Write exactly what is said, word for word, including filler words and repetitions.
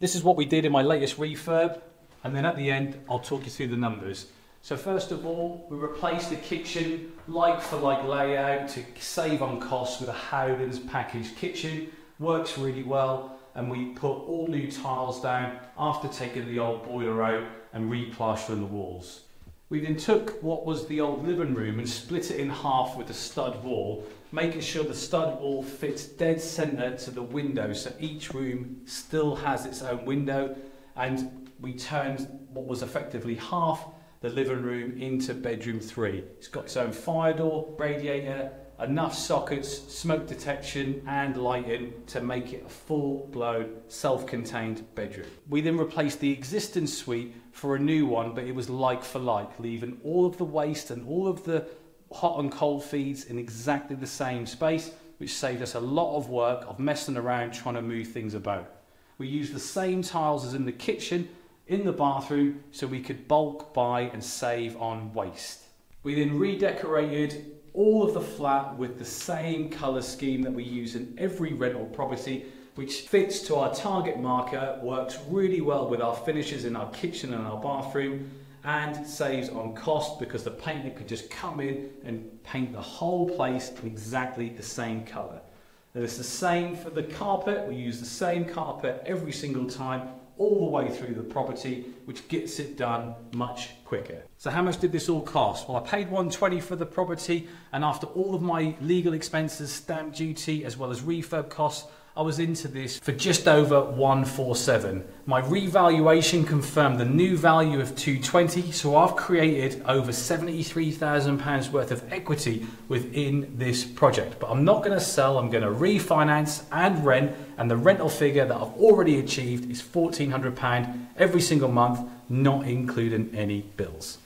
This is what we did in my latest refurb, and then at the end I'll talk you through the numbers. So first of all, we replaced the kitchen like for like layout to save on costs with a Howdens packaged kitchen. Works really well, and we put all new tiles down after taking the old boiler out and replastering the walls. We then took what was the old living room and split it in half with a stud wall, making sure the stud wall fits dead centre to the window, so each room still has its own window, and we turned what was effectively half the living room into bedroom three. It's got its own fire door, radiator, enough sockets, smoke detection and lighting to make it a full-blown self-contained bedroom. We then replaced the existing suite for a new one, but it was like for like, leaving all of the waste and all of the hot and cold feeds in exactly the same space, which saved us a lot of work of messing around trying to move things about. We used the same tiles as in the kitchen, in the bathroom, so we could bulk buy and save on waste. We then redecorated all of the flat with the same colour scheme that we use in every rental property, which fits to our target marker, works really well with our finishes in our kitchen and our bathroom, and saves on cost because the painter could just come in and paint the whole place in exactly the same colour. And it's the same for the carpet. We use the same carpet every single time all the way through the property, which gets it done much quicker. So how much did this all cost? Well, I paid one hundred and twenty for the property, and after all of my legal expenses, stamp duty, as well as refurb costs, I was into this for just over one forty-seven. My revaluation confirmed the new value of two twenty, so I've created over seventy-three thousand pounds worth of equity within this project. But I'm not going to sell, I'm going to refinance and rent, and the rental figure that I've already achieved is fourteen hundred pounds every single month, not including any bills.